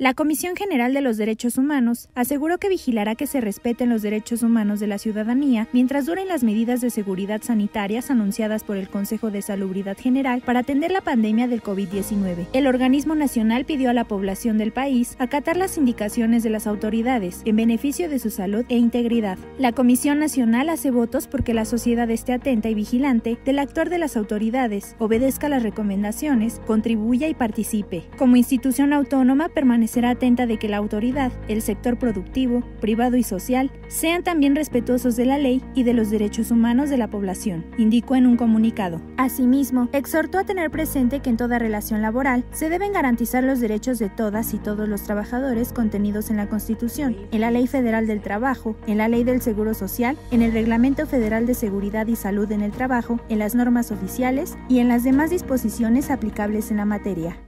La Comisión General de los Derechos Humanos aseguró que vigilará que se respeten los derechos humanos de la ciudadanía mientras duren las medidas de seguridad sanitarias anunciadas por el Consejo de Salubridad General para atender la pandemia del COVID-19. El organismo nacional pidió a la población del país acatar las indicaciones de las autoridades en beneficio de su salud e integridad. La Comisión Nacional hace votos porque la sociedad esté atenta y vigilante del actuar de las autoridades, obedezca las recomendaciones, contribuya y participe. Como institución autónoma permanece será atenta de que la autoridad, el sector productivo, privado y social sean también respetuosos de la ley y de los derechos humanos de la población, indicó en un comunicado. Asimismo, exhortó a tener presente que en toda relación laboral se deben garantizar los derechos de todas y todos los trabajadores contenidos en la Constitución, en la Ley Federal del Trabajo, en la Ley del Seguro Social, en el Reglamento Federal de Seguridad y Salud en el Trabajo, en las normas oficiales y en las demás disposiciones aplicables en la materia.